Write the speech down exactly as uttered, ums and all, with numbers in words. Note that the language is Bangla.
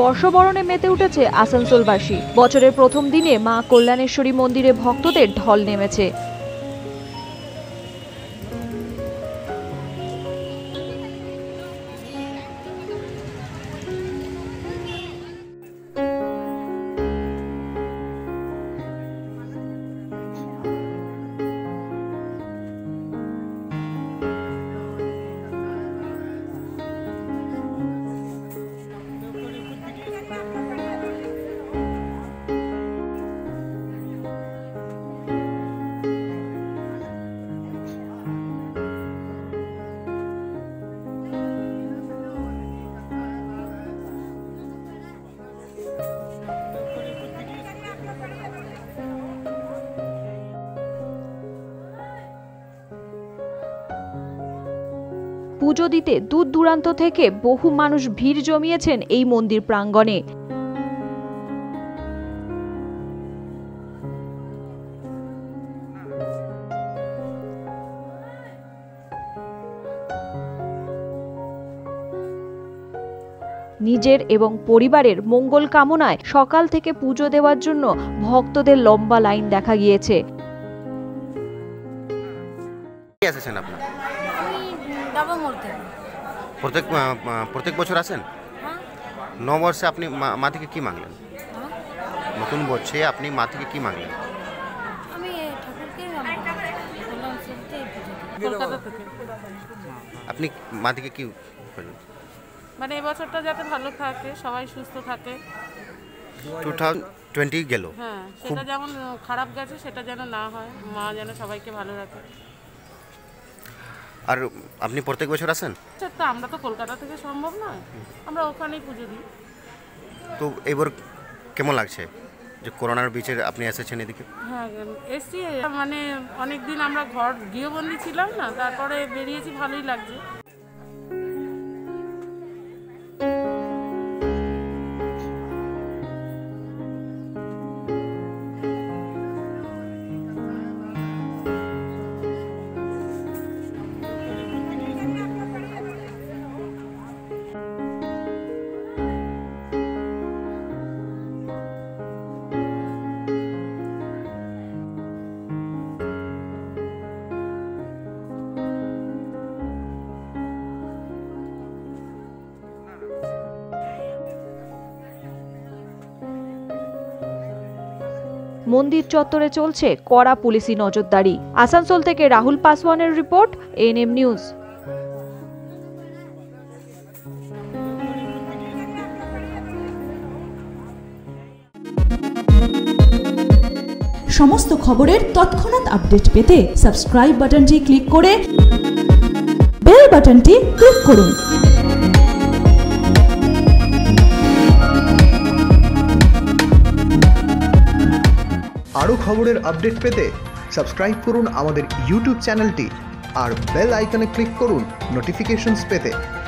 বর্ষবরণে মেতে উঠেছে আসানসোলবাসী। বছরের প্রথম দিনে মা কল্যাণেশ্বরী মন্দিরে ভক্তদের ঢল নেমেছে। পুজো দিতে দূর দূরান্ত থেকে বহু মানুষ ভিড় জমিয়েছেন এই মন্দির প্রাঙ্গণে। নিজের এবং পরিবারের মঙ্গল কামনায় সকাল থেকে পুজো দেওয়ার জন্য ভক্তদের লম্বা লাইন দেখা গিয়েছে। প্রত্যেক প্রত্যেক বছর আসেন? নববর্ষে আপনি মা থেকে কি মাগলেন? নতুন বছরে আপনি মা থেকে কি মাগলেন? আপনি মা থেকে কি বললেন? মানে এই বছরটা যাতে ভালো থাকে, সবাই সুস্থ থাকে। দুই হাজার কুড়ি গেল, হ্যাঁ সেটা যেমন খারাপ গেছে সেটা যেন না হয়, মা যেন সবাইকে ভালো রাখে। আর আপনি প্রত্যেক বছর আসেন? আচ্ছা, আমরা তো কলকাতা থেকে সম্ভব নয়, আমরা ওখানেই পুজো দিই। তো এবার কেমন লাগছে যে করোনার বিচে আপনি এসেছেন এদিকে? হ্যাঁ এসছি, মানে অনেকদিন আমরা ঘর গৃহবন্দী ছিলাম না, তারপরে বেরিয়েছি, ভালোই লাগছে। মন্দির চত্বরে চলছে কড়া পুলিশি নজরদারি। আসানসোল থেকে রাহুল পাসওয়ানের রিপোর্ট, এনএম নিউজ। সমস্ত খবরের তৎক্ষণাৎ আপডেট পেতে সাবস্ক্রাইব বাটনটি ক্লিক করে বেল বাটনটি ক্লিক করুন। আরও খবরের আপডেট পেতে সাবস্ক্রাইব করুন আমাদের ইউটিউব চ্যানেলটি আর বেল আইকনে ক্লিক করুন নোটিফিকেশনস পেতে।